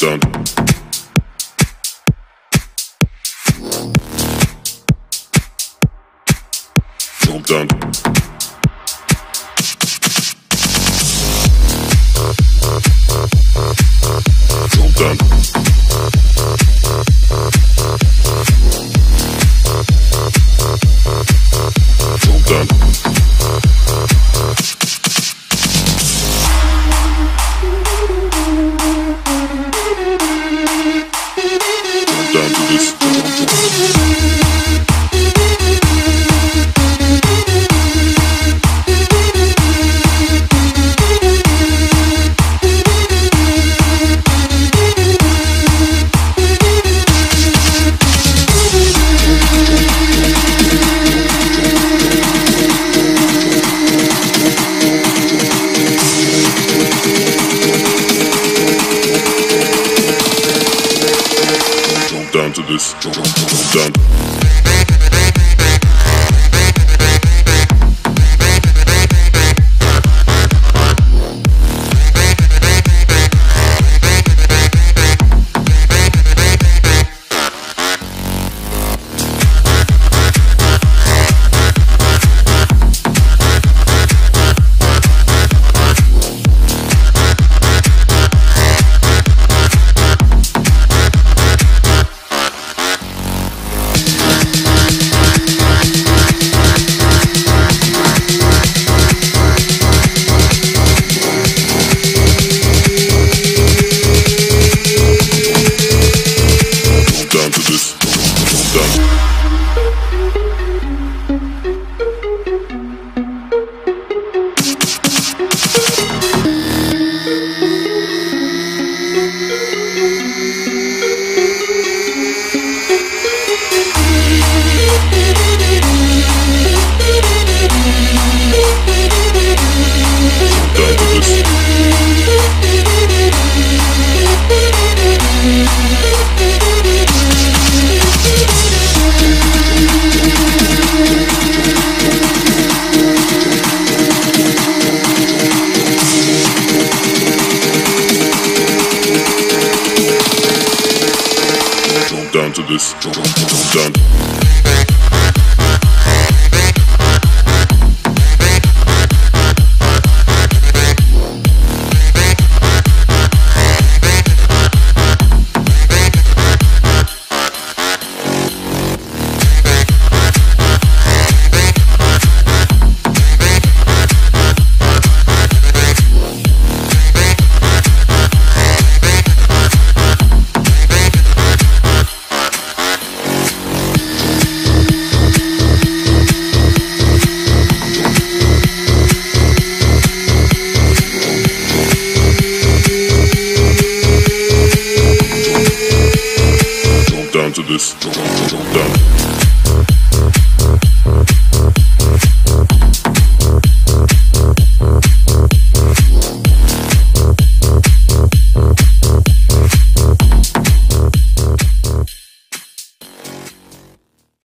Down to this.